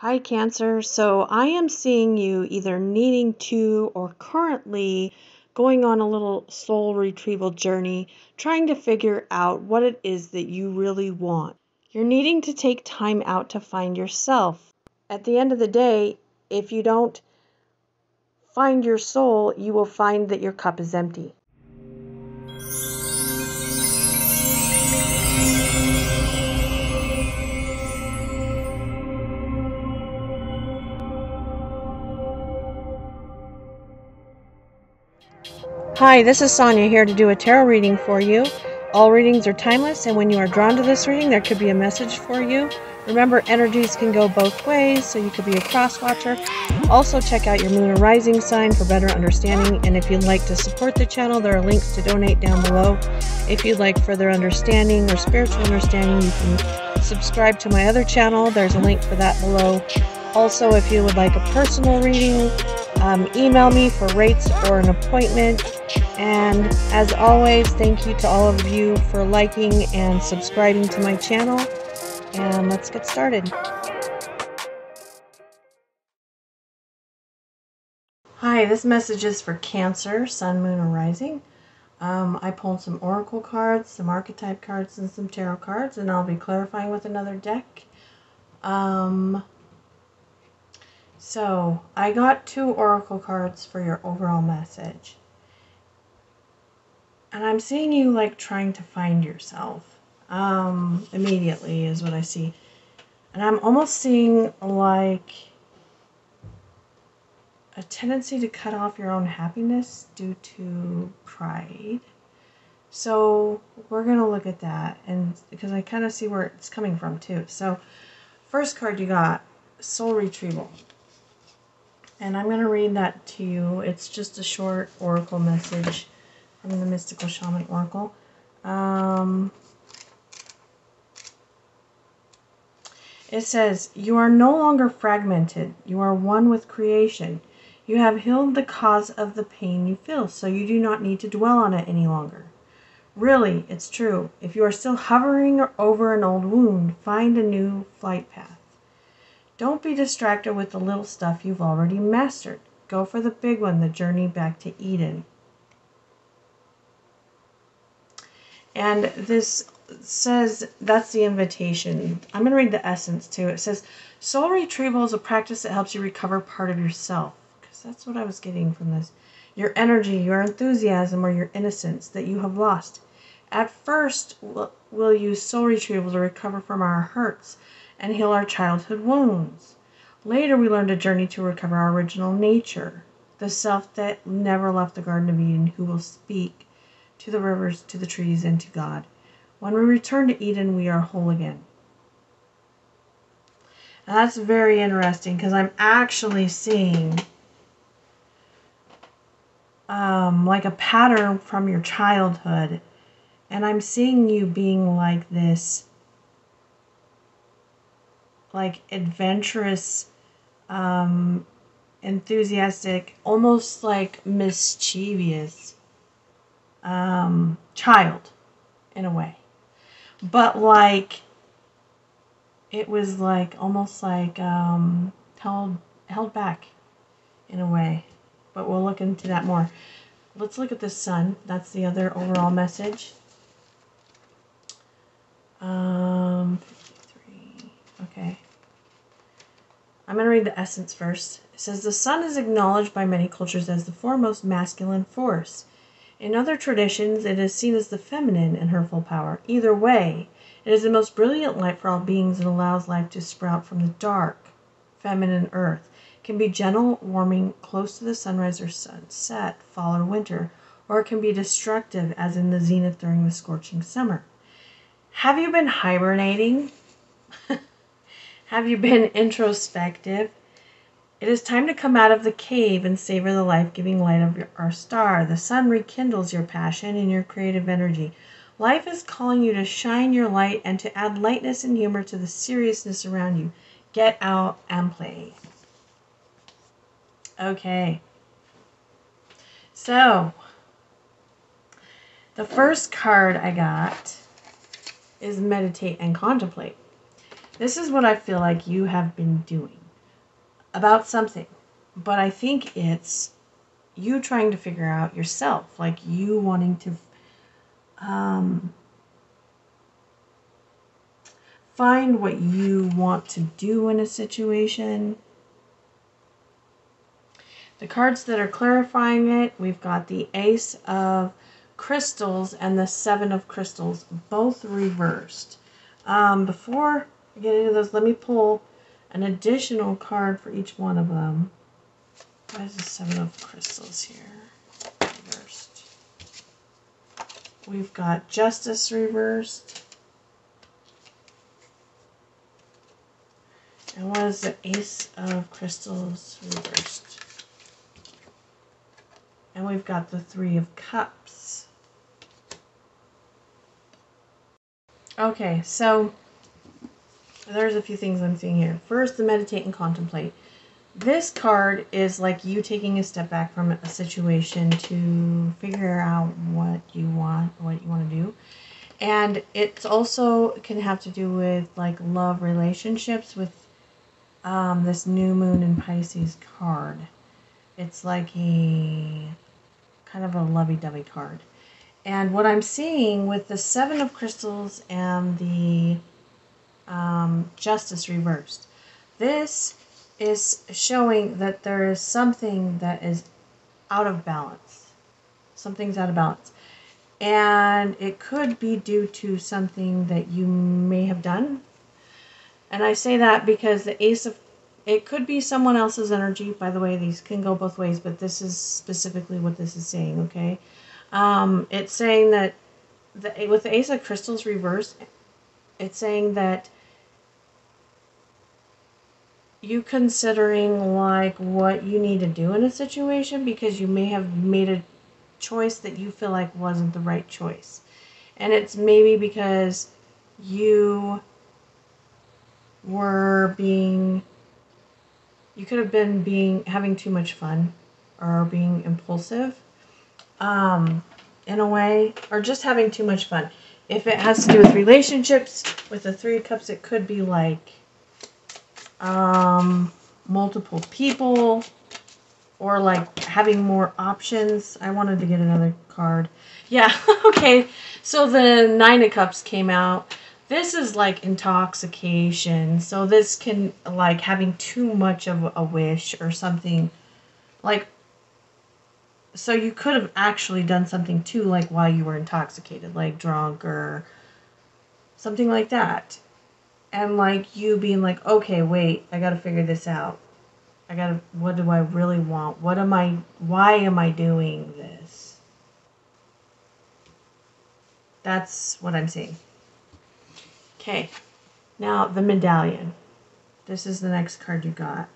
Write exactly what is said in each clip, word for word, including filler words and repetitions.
Hi, Cancer. So I am seeing you either needing to or currently going on a little soul retrieval journey, trying to figure out what it is that you really want. You're needing to take time out to find yourself. At the end of the day, if you don't find your soul, you will find that your cup is empty. Hi, this is Sonia here to do a tarot reading for you. All readings are timeless, and when you are drawn to this reading, there could be a message for you. Remember, energies can go both ways, so you could be a cross-watcher. Also, check out your moon or rising sign for better understanding, and if you'd like to support the channel, there are links to donate down below. If you'd like further understanding or spiritual understanding, you can subscribe to my other channel. There's a link for that below. Also, if you would like a personal reading, Um, email me for rates or an appointment. And as always, thank you to all of you for liking and subscribing to my channel. And let's get started. Hi, this message is for Cancer, Sun, Moon, or Rising. Um, I pulled some Oracle cards, some Archetype cards, and some Tarot cards, and I'll be clarifying with another deck. Um... So, I got two oracle cards for your overall message. And I'm seeing you, like, trying to find yourself. Um, immediately is what I see. And I'm almost seeing, like, a tendency to cut off your own happiness due to pride. So, we're going to look at that. And because I kind of see where it's coming from, too. So, first card you got, Soul Retrieval. And I'm going to read that to you. It's just a short oracle message from the Mystical Shaman Oracle. Um, it says, "You are no longer fragmented. You are one with creation. You have healed the cause of the pain you feel, so you do not need to dwell on it any longer. Really, it's true. If you are still hovering over an old wound, find a new flight path. Don't be distracted with the little stuff you've already mastered. Go for the big one, the journey back to Eden." And this says, that's the invitation. I'm going to read the essence too. It says, "Soul retrieval is a practice that helps you recover part of yourself." Because that's what I was getting from this. "Your energy, your enthusiasm, or your innocence that you have lost. At first, we'll use soul retrieval to recover from our hurts and heal our childhood wounds. Later, we learned a journey to recover our original nature, the self that never left the Garden of Eden, who will speak to the rivers, to the trees, and to God. When we return to Eden, we are whole again." Now, that's very interesting, because I'm actually seeing um, like a pattern from your childhood, and I'm seeing you being like this, like, adventurous, um, enthusiastic, almost like mischievous um, child in a way. But, like, it was like almost like um, held, held back in a way. But we'll look into that more. Let's look at the sun. That's the other overall message. Um... Okay. I'm going to read the essence first. It says, "The sun is acknowledged by many cultures as the foremost masculine force. In other traditions, it is seen as the feminine and her full power. Either way, it is the most brilliant light for all beings and allows life to sprout from the dark, feminine earth. It can be gentle, warming, close to the sunrise or sunset, fall or winter, or it can be destructive, as in the zenith during the scorching summer. Have you been hibernating? Have you been introspective? It is time to come out of the cave and savor the life-giving light of your, our star. The sun rekindles your passion and your creative energy. Life is calling you to shine your light and to add lightness and humor to the seriousness around you. Get out and play." Okay. So, the first card I got is Meditate and Contemplate. This is what I feel like you have been doing. about something, but I think it's you trying to figure out yourself, like you wanting to um, find what you want to do in a situation. The cards that are clarifying it, we've got the Ace of Crystals and the Seven of Crystals, both reversed. Um, before I get into those, let me pull an additional card for each one of them. Why is the Seven of Crystals here reversed? We've got Justice reversed. And what is the Ace of Crystals reversed? And we've got the Three of Cups. Okay, so there's a few things I'm seeing here. First, the meditate and contemplate. This card is like you taking a step back from a situation to figure out what you want, what you want to do. And it's also can have to do with like love relationships with um, this new moon in Pisces card. It's like a kind of a lovey-dovey card. And what I'm seeing with the Seven of Crystals and the um, Justice reversed, this is showing that there is something that is out of balance. Something's out of balance. And it could be due to something that you may have done. And I say that because the Ace of It could be someone else's energy. By the way, these can go both ways, but this is specifically what this is saying, okay? Um, it's saying that the, with the Ace of Crystals reversed, it's saying that you considering like what you need to do in a situation because you may have made a choice that you feel like wasn't the right choice. And it's maybe because you were being... You could have been being having too much fun or being impulsive um, in a way, or just having too much fun. If it has to do with relationships, with the Three of Cups, it could be like um, multiple people or like having more options. I wanted to get another card. Yeah, okay. So the Nine of Cups came out. This is like intoxication, so this can like having too much of a wish or something, like, so you could have actually done something too, like while you were intoxicated, like drunk or something like that, and like you being like, okay, wait, I gotta figure this out, I gotta, what do I really want, what am I, why am I doing this? That's what I'm seeing. Okay, now the medallion. This is the next card you got.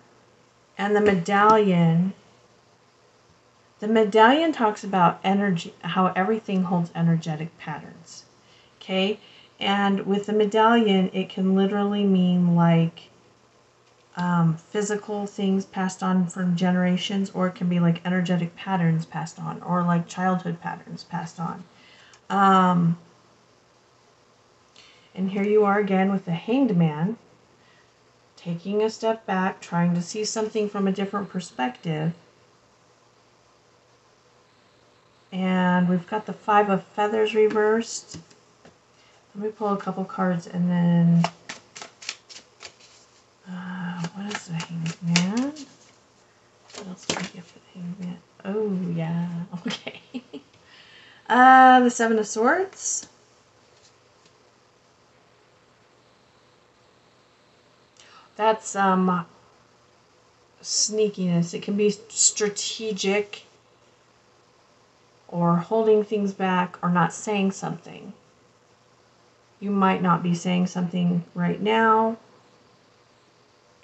And the medallion, the medallion talks about energy, how everything holds energetic patterns. Okay, and with the medallion, it can literally mean like um, physical things passed on from generations, or it can be like energetic patterns passed on, or like childhood patterns passed on. Um, And here you are again with the Hanged Man, taking a step back, trying to see something from a different perspective. And we've got the Five of Feathers reversed. Let me pull a couple cards and then... Uh, what is the Hanged Man? What else can I get for the Hanged Man? Oh, yeah. Okay. uh, the Seven of Swords. That's um, sneakiness. It can be strategic or holding things back or not saying something. You might not be saying something right now.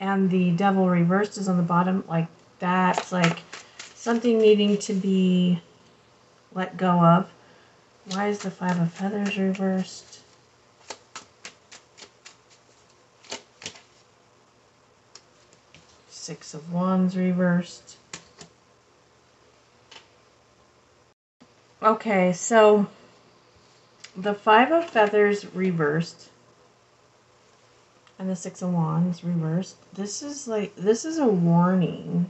And the Devil reversed is on the bottom. Like that's like something needing to be let go of. Why is the Five of Feathers reversed? Six of Wands reversed. Okay, so the Five of Feathers reversed and the Six of Wands reversed. This is like, this is a warning.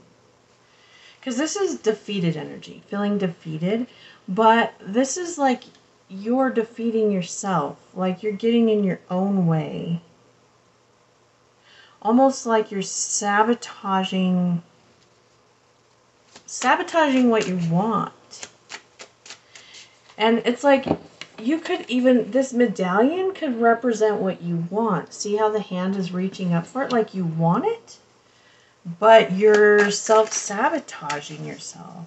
Because this is defeated energy, feeling defeated. But this is like you're defeating yourself. Like you're getting in your own way. Almost like you're sabotaging, sabotaging what you want. And it's like you could even, this medallion could represent what you want. See how the hand is reaching up for it? Like you want it, but you're self-sabotaging yourself.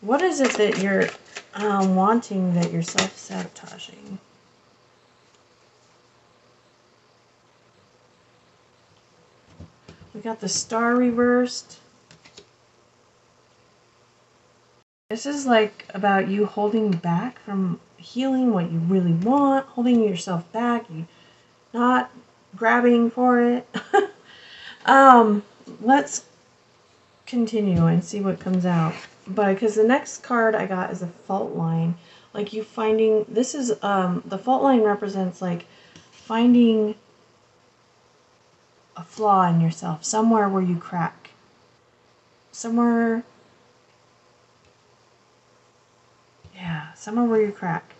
What is it that you're um, wanting that you're self-sabotaging? We got the star reversed. This is like about you holding back from healing what you really want, holding yourself back, you not grabbing for it. um, let's continue and see what comes out. But because the next card I got is a fault line, like you finding, this is, um, the fault line represents like finding a flaw in yourself, somewhere where you crack, somewhere. Yeah, somewhere where you crack.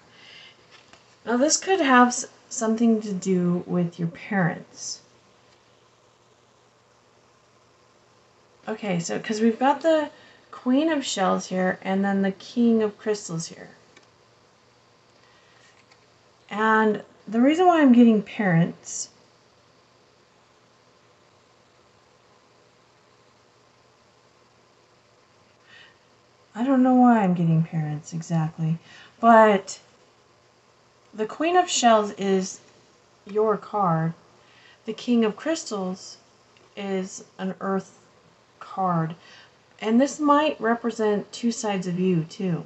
Now this could have something to do with your parents. Okay, so because we've got the Queen of Shells here and then the King of Crystals here. And the reason why I'm getting parents I don't know why I'm getting parents exactly, but the Queen of Shells is your card. The King of Crystals is an earth card. And this might represent two sides of you too.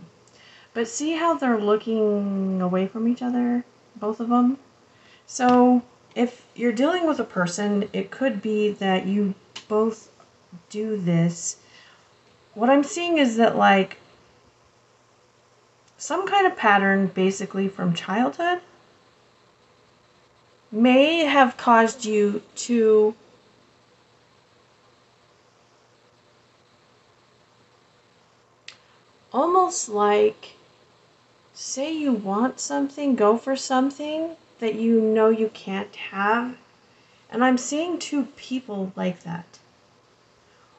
But see how they're looking away from each other, both of them? So if you're dealing with a person, it could be that you both do this. What I'm seeing is that like some kind of pattern basically from childhood may have caused you to almost like say you want something, go for something that you know you can't have. And I'm seeing two people like that.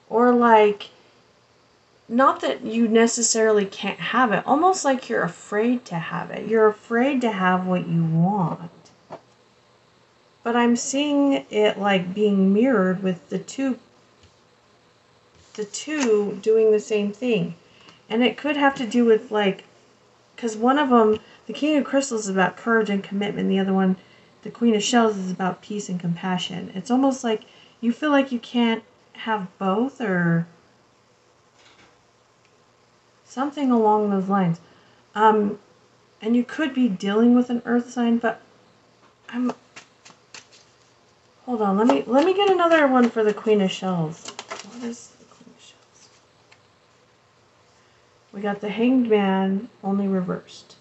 Or like not that you necessarily can't have it, almost like you're afraid to have it. You're afraid to have what you want. But I'm seeing it like being mirrored with the two, the two doing the same thing. And it could have to do with like, because one of them, the King of Crystals is about courage and commitment. The other one, the Queen of Shells, is about peace and compassion. It's almost like you feel like you can't have both or something along those lines. Um, and you could be dealing with an earth sign, but I'm... Hold on, let me let me get another one for the Queen of Shells. What is the Queen of Shells? We got the Hanged Man, only reversed.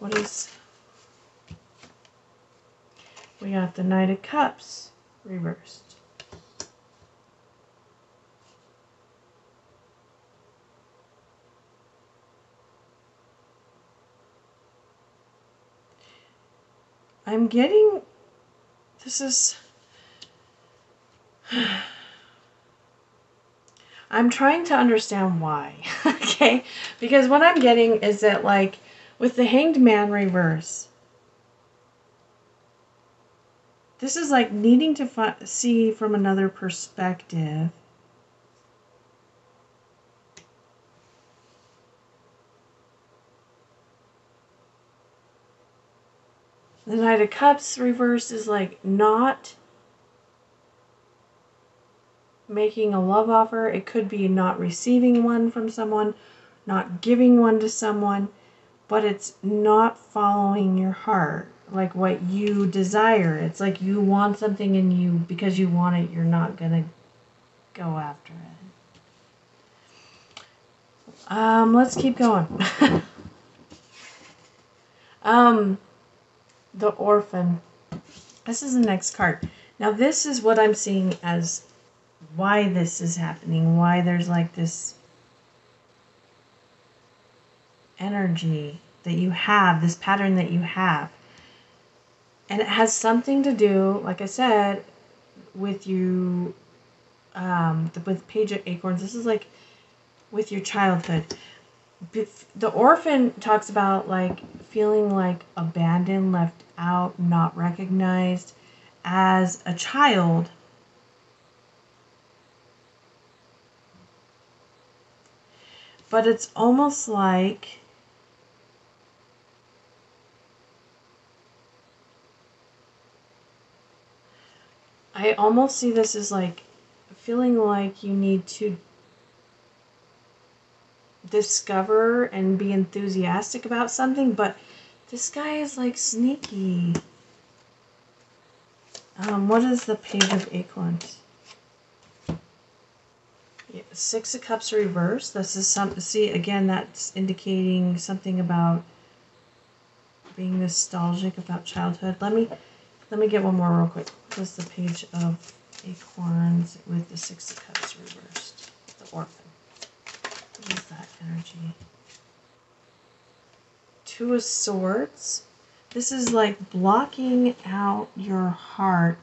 What is... We got the Knight of Cups, reversed. I'm getting, this is, I'm trying to understand why, okay? Because what I'm getting is that, like, with the Hanged Man reverse, this is like needing to fi- see from another perspective. The Knight of Cups reversed is like not making a love offer. It could be not receiving one from someone, not giving one to someone, but it's not following your heart, like what you desire. It's like you want something and you, because you want it, you're not going to go after it. Um, let's keep going. Um, the Orphan. This is the next card. Now, this is what I'm seeing as why this is happening, why there's like this energy that you have, this pattern that you have. And it has something to do, like I said, with you, um, with Page of Acorns. This is like with your childhood. The Orphan talks about like feeling like abandoned, left out, not recognized as a child. But it's almost like I almost see this as like feeling like you need to discover and be enthusiastic about something, but this guy is like sneaky. Um, what is the Page of Acorns? Yeah, Six of Cups reversed. This is some. See, again, that's indicating something about being nostalgic about childhood. Let me let me get one more real quick. What is the Page of Acorns with the Six of Cups reversed? The Orphan. What is that energy? Two of Swords. This is like blocking out your heart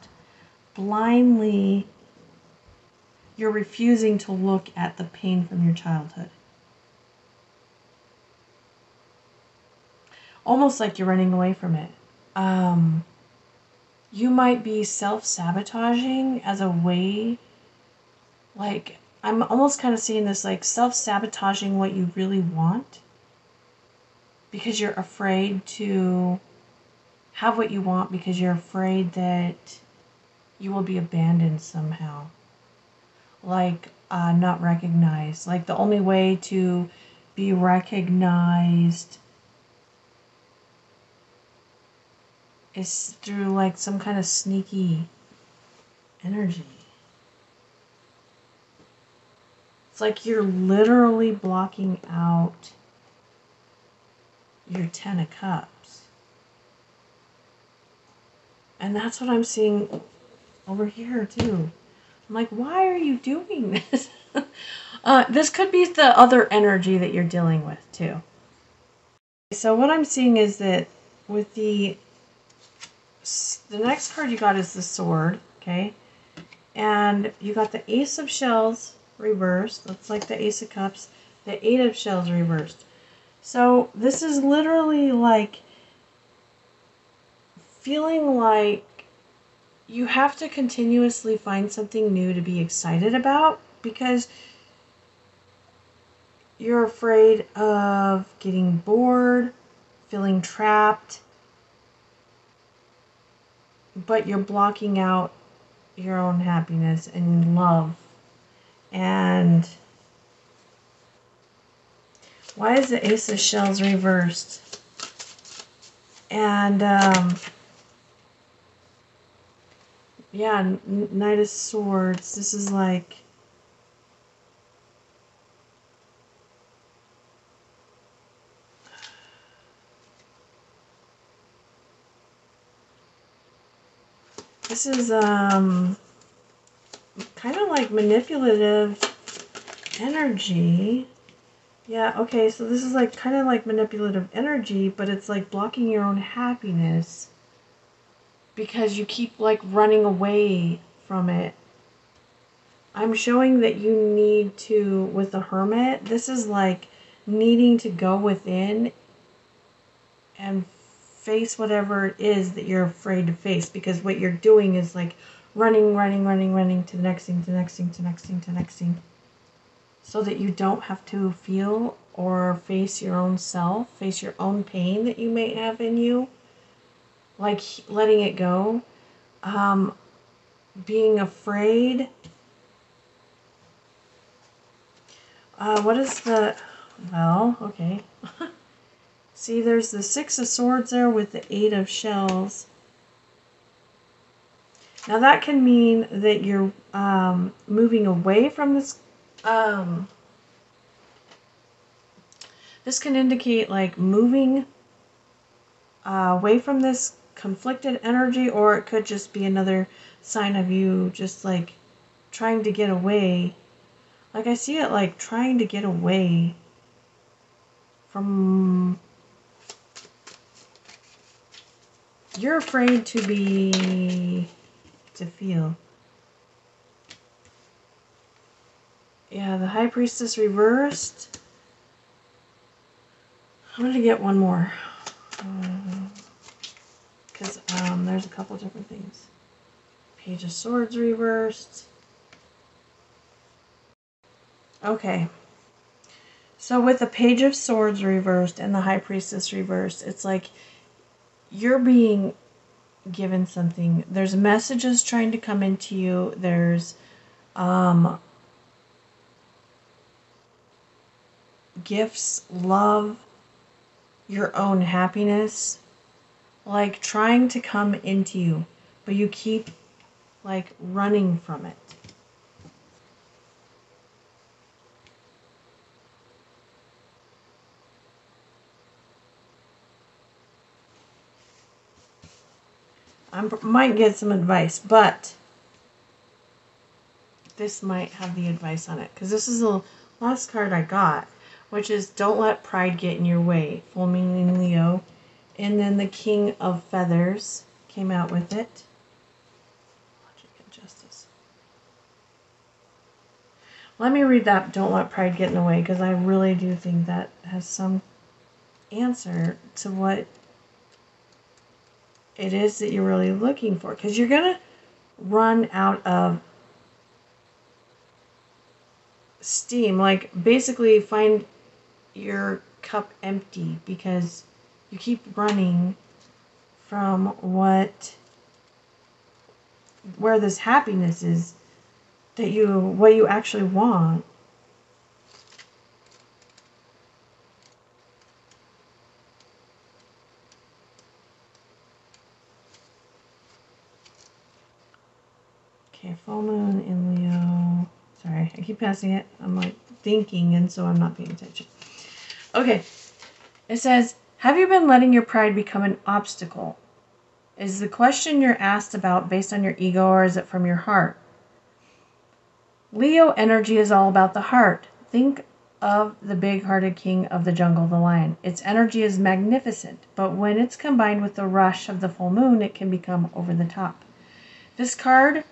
blindly. You're refusing to look at the pain from your childhood. Almost like you're running away from it. Um, you might be self-sabotaging as a way, like, I'm almost kind of seeing this, like, self-sabotaging what you really want because you're afraid to have what you want because you're afraid that you will be abandoned somehow. Like uh, not recognized. Like the only way to be recognized is through like some kind of sneaky energy. It's like you're literally blocking out your Ten of Cups. And that's what I'm seeing over here too. I'm like, why are you doing this? uh, this could be the other energy that you're dealing with, too. So what I'm seeing is that with the... The next card you got is the Sword, okay? And you got the Ace of Shells reversed. That's like the Ace of Cups. The Eight of Shells reversed. So this is literally like... feeling like... you have to continuously find something new to be excited about because you're afraid of getting bored, feeling trapped, but you're blocking out your own happiness and love. And why is the Ace of Shells reversed? And, um... yeah, Knight of Swords. This is like this is um kind of like manipulative energy. Yeah, okay, so this is like kind of like manipulative energy, but it's like blocking your own happiness. Because you keep like running away from it. I'm showing that you need to, with the Hermit, this is like needing to go within and face whatever it is that you're afraid to face. Because what you're doing is like running, running, running, running to the next thing, to the next thing, to the next thing, to the next thing. So that you don't have to feel or face your own self, face your own pain that you may have in you. Like letting it go, um, being afraid. Uh, what is the, well, okay. See, there's the Six of Swords there with the Eight of Shells. Now that can mean that you're um, moving away from this. Um, this can indicate like moving uh, away from this conflicted energy, or it could just be another sign of you just like trying to get away. Like I see it like trying to get away from... You're afraid to be... to feel. Yeah, the High Priestess reversed. I'm going to get one more. Because um, um, there's a couple different things. Page of Swords reversed. Okay. So with the Page of Swords reversed and the High Priestess reversed, it's like you're being given something. There's messages trying to come into you. There's um, gifts, love, your own happiness, like trying to come into you, but you keep like running from it. I might get some advice, but this might have the advice on it. Because this is the last card I got, which is don't let pride get in your way. Full Moon in Leo. And then the King of Feathers came out with it. Logic and Justice. Let me read that, don't let pride get in the way, because I really do think that has some answer to what it is that you're really looking for, because you're going to run out of steam. Like, basically find your cup empty because you keep running from what, where this happiness is, that you, what you actually want. Full Moon in Leo. Sorry, I keep passing it. I'm like thinking, and so I'm not paying attention. Okay, it says, have you been letting your pride become an obstacle? Is the question you're asked about based on your ego, or is it from your heart? Leo energy is all about the heart. Think of the big-hearted king of the jungle, the lion. Its energy is magnificent, but when it's combined with the rush of the full moon, it can become over the top. This card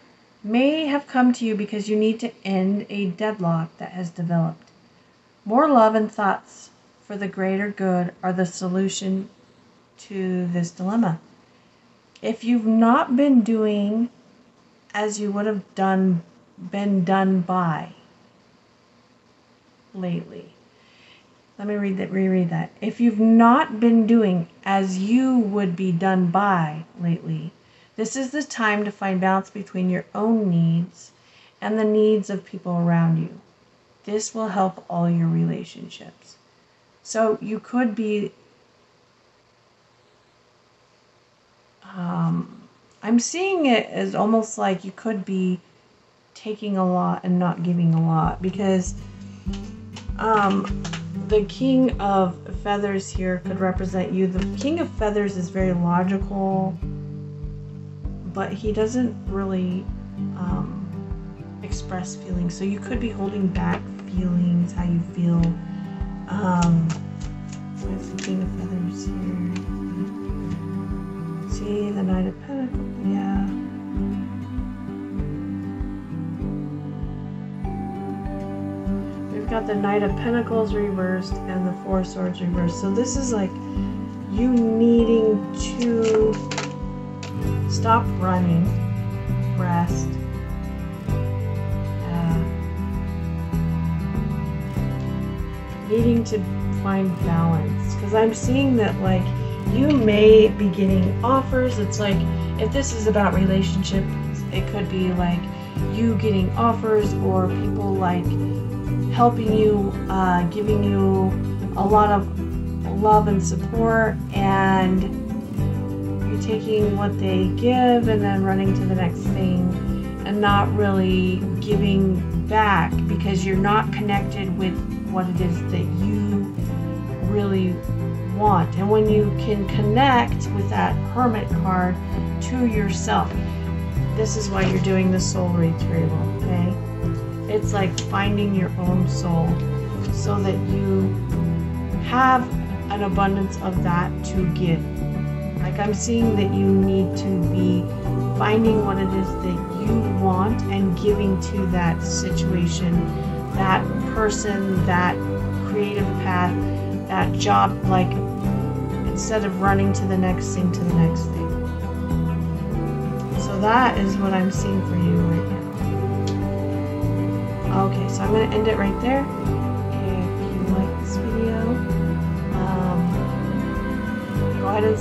may have come to you because you need to end a deadlock that has developed. More love and thoughts for the greater good are the solution to this dilemma. If you've not been doing as you would have done, been done by lately. Let me read that, reread that. If you've not been doing as you would be done by lately, this is the time to find balance between your own needs and the needs of people around you. This will help all your relationships. So you could be... Um, I'm seeing it as almost like you could be taking a lot and not giving a lot, because um, the King of Feathers here could represent you. The King of Feathers is very logical, but he doesn't really um, express feelings. So you could be holding back feelings, how you feel. Um, what's the King of Feathers here? See, the Knight of Pentacles, yeah. We've got the Knight of Pentacles reversed and the Four Swords reversed. So this is like you needing to stop running, rest. Uh, needing to find balance. Because I'm seeing that, like, you may be getting offers. It's like, if this is about relationships, it could be like you getting offers or people like helping you, uh, giving you a lot of love and support, and taking what they give and then running to the next thing and not really giving back, because you're not connected with what it is that you really want, and when you can connect with that Hermit card to yourself. This is why you're doing the soul retrieval, okay? It's like finding your own soul so that you have an abundance of that to give. Like, I'm seeing that you need to be finding what it is that you want and giving to that situation, that person, that creative path, that job, like, instead of running to the next thing, to the next thing. So that is what I'm seeing for you right now. Okay, so I'm going to end it right there. If you like this video, um, go ahead and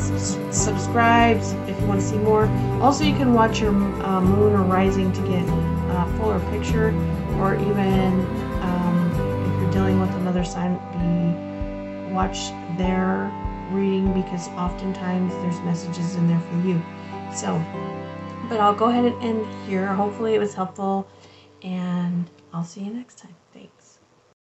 subscribe if you want to see more. Also, you can watch your uh, moon or rising to get a fuller picture, or even um, if you're dealing with another sign, be watch their reading, because oftentimes there's messages in there for you. So. But I'll go ahead and end here. Hopefully it was helpful, and I'll see you next time. Thanks.